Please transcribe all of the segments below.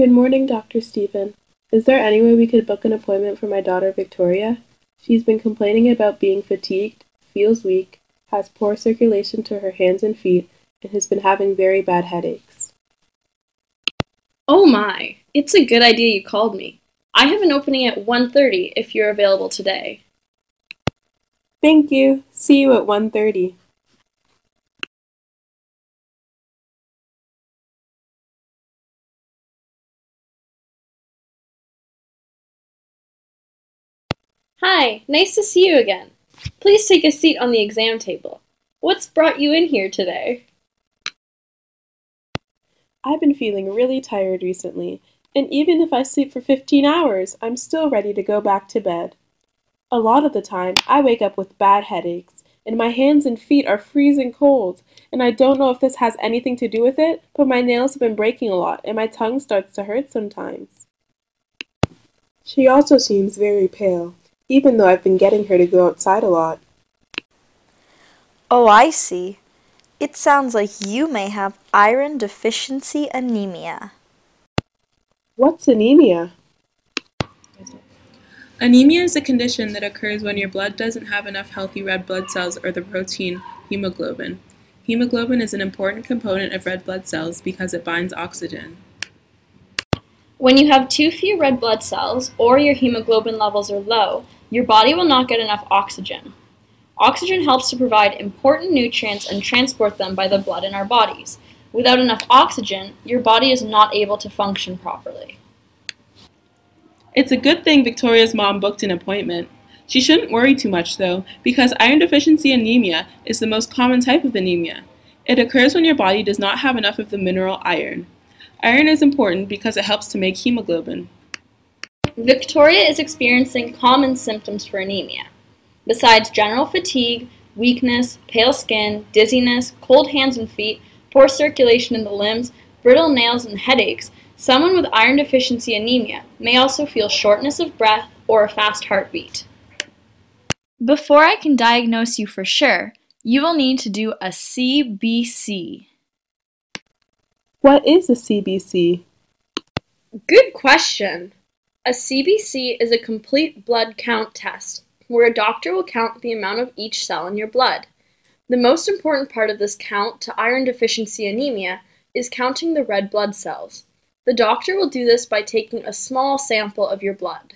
Good morning, Dr. Stephen. Is there any way we could book an appointment for my daughter, Victoria? She's been complaining about being fatigued, feels weak, has poor circulation to her hands and feet, and has been having very bad headaches. Oh my! It's a good idea you called me. I have an opening at 1:30 if you're available today. Thank you. See you at 1:30. Hi, nice to see you again. Please take a seat on the exam table. What's brought you in here today? I've been feeling really tired recently, and even if I sleep for 15 hours, I'm still ready to go back to bed. A lot of the time, I wake up with bad headaches, and my hands and feet are freezing cold, and I don't know if this has anything to do with it, but my nails have been breaking a lot, and my tongue starts to hurt sometimes. She also seems very pale, even though I've been getting her to go outside a lot. Oh, I see. It sounds like you may have iron deficiency anemia. What's anemia? Anemia is a condition that occurs when your blood doesn't have enough healthy red blood cells or the protein hemoglobin. Hemoglobin is an important component of red blood cells because it binds oxygen. When you have too few red blood cells or your hemoglobin levels are low, your body will not get enough oxygen. Oxygen helps to provide important nutrients and transport them by the blood in our bodies. Without enough oxygen, your body is not able to function properly. It's a good thing Victoria's mom booked an appointment. She shouldn't worry too much, though, because iron deficiency anemia is the most common type of anemia. It occurs when your body does not have enough of the mineral iron. Iron is important because it helps to make hemoglobin. Victoria is experiencing common symptoms for anemia. Besides general fatigue, weakness, pale skin, dizziness, cold hands and feet, poor circulation in the limbs, brittle nails, and headaches, someone with iron deficiency anemia may also feel shortness of breath or a fast heartbeat. Before I can diagnose you for sure, you will need to do a CBC. What is a CBC? Good question. A CBC is a complete blood count test, where a doctor will count the amount of each cell in your blood. The most important part of this count to iron deficiency anemia is counting the red blood cells. The doctor will do this by taking a small sample of your blood.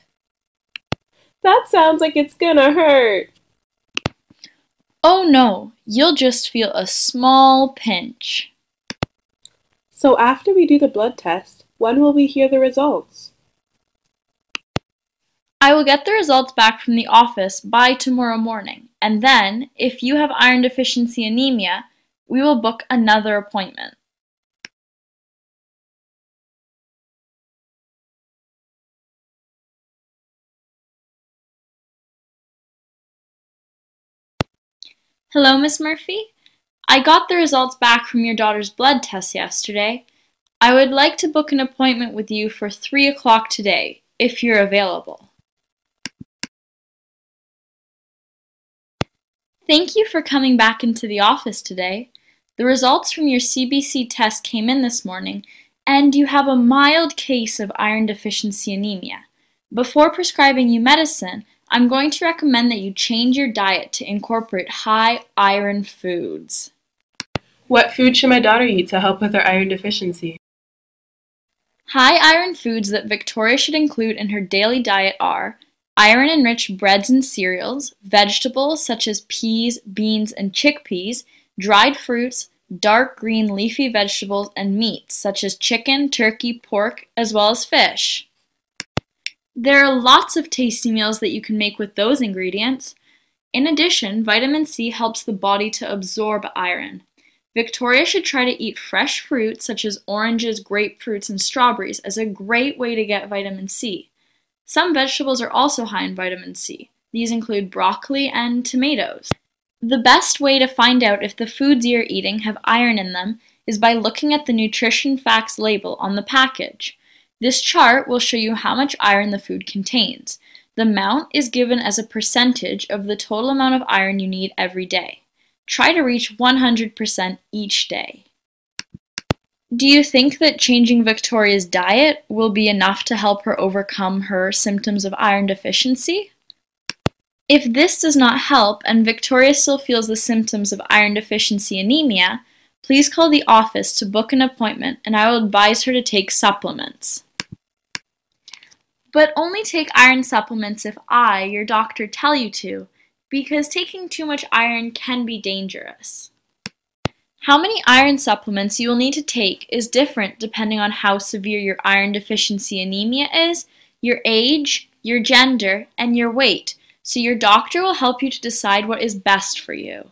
That sounds like it's gonna hurt. Oh no, you'll just feel a small pinch. So after we do the blood test, when will we hear the results? I will get the results back from the office by tomorrow morning, and then, if you have iron deficiency anemia, we will book another appointment. Hello, Ms. Murphy. I got the results back from your daughter's blood test yesterday. I would like to book an appointment with you for 3 o'clock today, if you're available. Thank you for coming back into the office today. The results from your CBC test came in this morning, and you have a mild case of iron deficiency anemia. Before prescribing you medicine, I'm going to recommend that you change your diet to incorporate high iron foods. What food should my daughter eat to help with her iron deficiency? High iron foods that Victoria should include in her daily diet are iron-enriched breads and cereals, vegetables such as peas, beans, and chickpeas, dried fruits, dark green leafy vegetables, and meats such as chicken, turkey, pork, as well as fish. There are lots of tasty meals that you can make with those ingredients. In addition, vitamin C helps the body to absorb iron. Victoria should try to eat fresh fruits such as oranges, grapefruits, and strawberries as a great way to get vitamin C. Some vegetables are also high in vitamin C. These include broccoli and tomatoes. The best way to find out if the foods you're eating have iron in them is by looking at the nutrition facts label on the package. This chart will show you how much iron the food contains. The amount is given as a percentage of the total amount of iron you need every day. Try to reach 100% each day. Do you think that changing Victoria's diet will be enough to help her overcome her symptoms of iron deficiency? If this does not help and Victoria still feels the symptoms of iron deficiency anemia, please call the office to book an appointment and I will advise her to take supplements. But only take iron supplements if I, your doctor, tell you to, because taking too much iron can be dangerous. How many iron supplements you will need to take is different depending on how severe your iron deficiency anemia is, your age, your gender, and your weight, so your doctor will help you to decide what is best for you.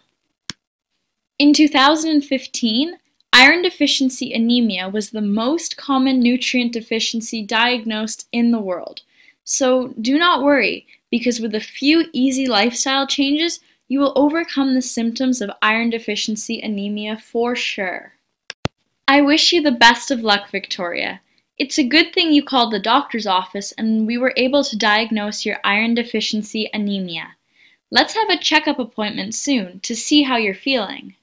In 2015, iron deficiency anemia was the most common nutrient deficiency diagnosed in the world. So do not worry, because with a few easy lifestyle changes, you will overcome the symptoms of iron deficiency anemia for sure. I wish you the best of luck, Victoria. It's a good thing you called the doctor's office and we were able to diagnose your iron deficiency anemia. Let's have a checkup appointment soon to see how you're feeling.